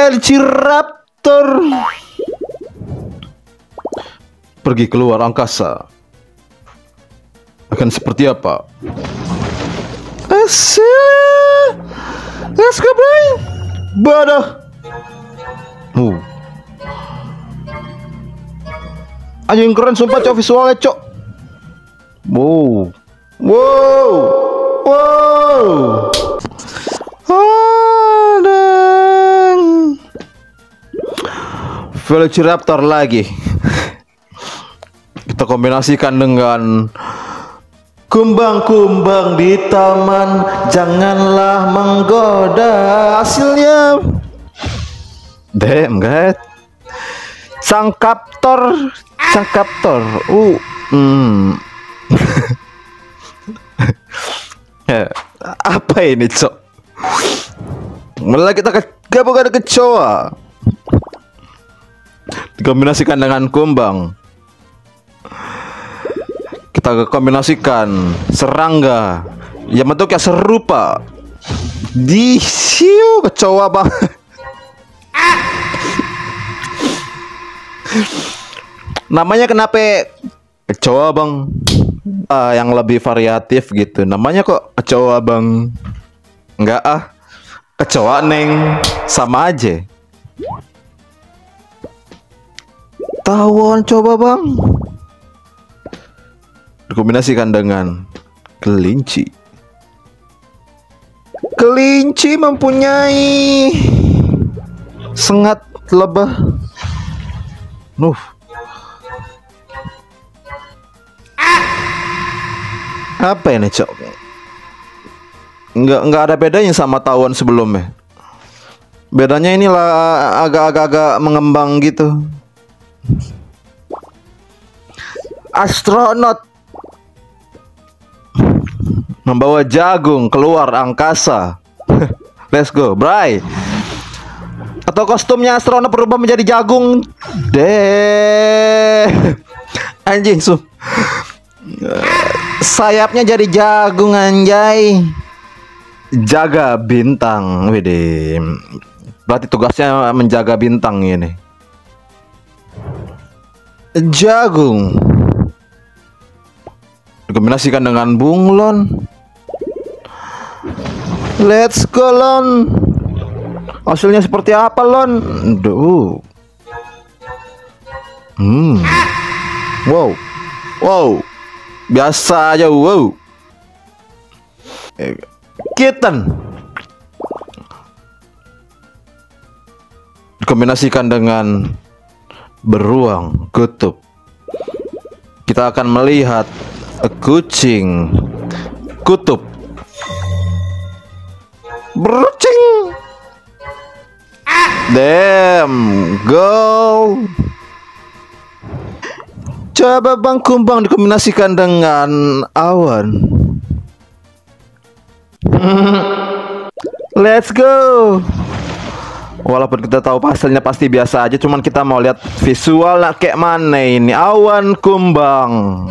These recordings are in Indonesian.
Velociraptor pergi keluar angkasa. Akan seperti apa? Asyik. Let's go, bro. Badah. Anjing keren sumpah cok, visualnya cok. Wow. Wow. Wow. Velociraptor lagi. Kita kombinasikan dengan kumbang-kumbang di taman, janganlah menggoda. Hasilnya damn guys. Sang Kaptor Apa ini cok? Malah kita gabungkan ada kecoa, dikombinasikan dengan kumbang. Kita kombinasikan serangga yang bentuknya serupa. Di siu kecoa bang. Namanya kenapa kecoa bang? Yang lebih variatif gitu. Namanya kok kecoa bang? Enggak ah, kecoa neng, sama aja. Tawon coba bang. Dikombinasikan dengan kelinci. Kelinci mempunyai sengat lebah. Nuh. Apa ini cok? Enggak ada bedanya sama tawon sebelumnya. Bedanya inilah agak-agak mengembang gitu. Astronot membawa jagung keluar angkasa. Let's go, Bray. Atau kostumnya astronot berubah menjadi jagung. Deh. Anjing su. Sayapnya jadi jagung anjay. Jaga bintang. Widih. Berarti tugasnya menjaga bintang ini. Jagung. Dikombinasikan dengan bunglon. Let's go lon. Hasilnya seperti apa lon? Duh. Wow. Wow. Biasa aja wow. Kitten. Dikombinasikan dengan beruang kutub. Kita akan melihat kucing kutub. Berucing. Damn, go. Coba bang kumbang dikombinasikan dengan awan. Let's go. Walaupun kita tahu hasilnya pasti biasa aja, cuman kita mau lihat visualnya kayak mana ini. Awan kumbang.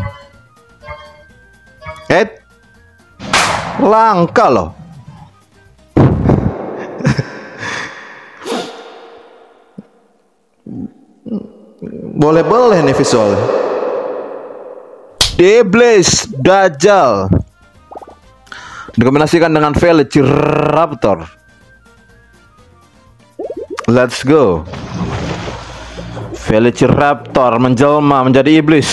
Langka loh. Boleh-boleh nih visual. Iblis Dajjal dikombinasikan dengan Velociraptor. Let's go. Velociraptor menjelma menjadi iblis.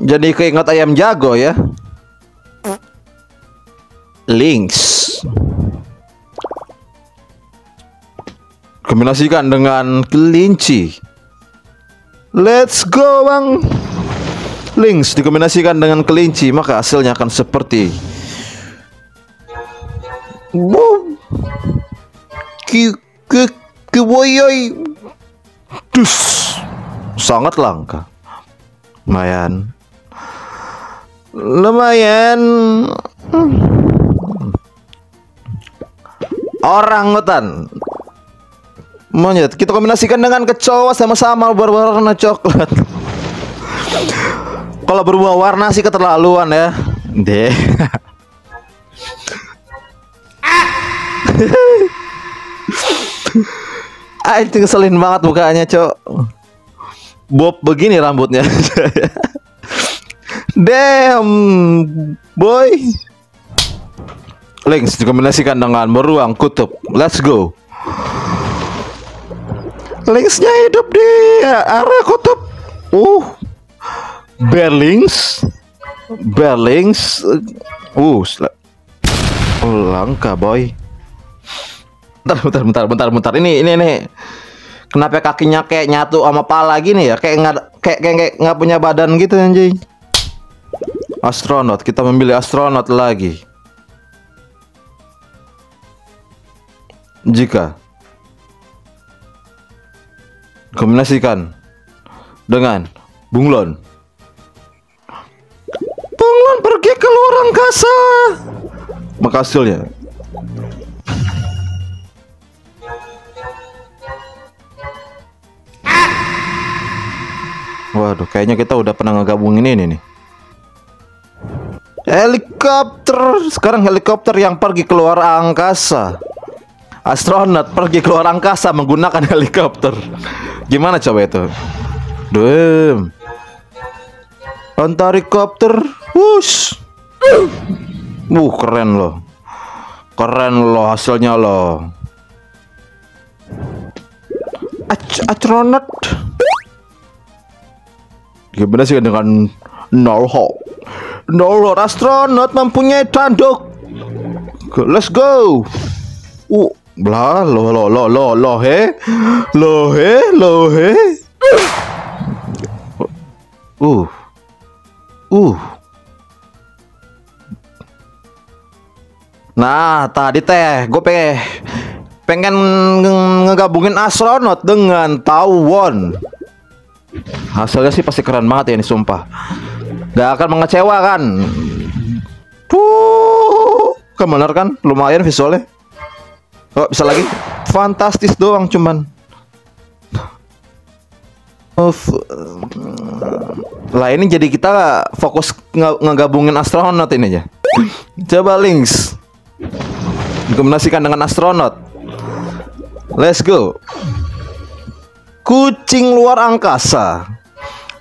Jadi keinget ayam jago ya. Lynx. Kombinasikan dengan kelinci. Let's go bang. Lynx dikombinasikan dengan kelinci, maka hasilnya akan seperti boom. Kiwoyoy. Dus. Sangat langka. Lumayan. Orang hutan Monyet. Kita kombinasikan dengan kecoa sama-sama berwarna coklat. Kalau berubah warna sih keterlaluan ya. Deh. Itu ngeselin banget mukanya, Cok. Bob begini rambutnya. Damn, boy. Links dikombinasikan dengan beruang kutub. Let's go. Linksnya hidup di arah kutub. Berlinks. Langka boy. Bentar. Ini. Kenapa kakinya kayak nyatu sama pala gini ya? Kayak nggak punya badan gitu anjing. Astronot, kita memilih astronot lagi. Jika kombinasikan dengan bunglon pergi ke luar angkasa, maka hasilnya waduh, kayaknya kita udah pernah ngegabungin ini nih. Helikopter, sekarang helikopter yang pergi keluar angkasa. Astronot pergi keluar angkasa menggunakan helikopter. Gimana coba itu? Damn. Antarikopter. Wush. Keren loh. Hasilnya loh. Astronot. Gimana sih dengan Norho astronot mempunyai tanduk. Let's go. Blah lohe. Nah, tadi teh gue pengen ngegabungin astronot dengan tawon. Hasilnya sih pasti keren banget ya ini, sumpah. Gak akan mengecewakan. Kebener kan? Lumayan visualnya. Oh, bisa lagi. Fantastis doang cuman. Lah ini jadi kita fokus ngegabungin astronot ini aja. Coba links dikombinasikan dengan astronot. Let's go. Kucing luar angkasa.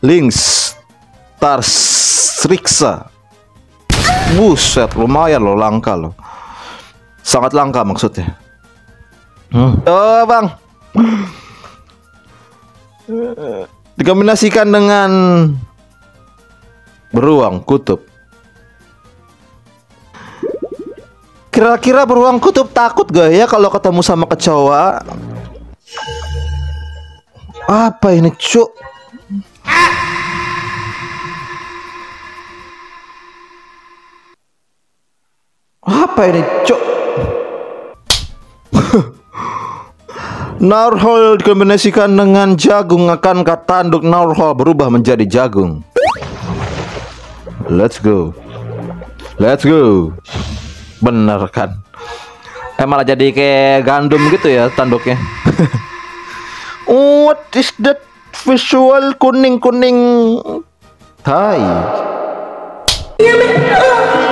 Links Tarsriksa. Buset, lumayan loh, langka loh. Sangat langka maksudnya. Oh bang, dikombinasikan dengan beruang kutub. Kira-kira beruang kutub takut gak ya kalau ketemu sama kecoa? Apa ini cuk? Apa ini cuk? Narhol dikombinasikan dengan jagung, akankah tanduk narhol berubah menjadi jagung? Let's go. Bener kan? Malah jadi kayak gandum gitu ya tanduknya. What is that visual kuning-kuning? Hai.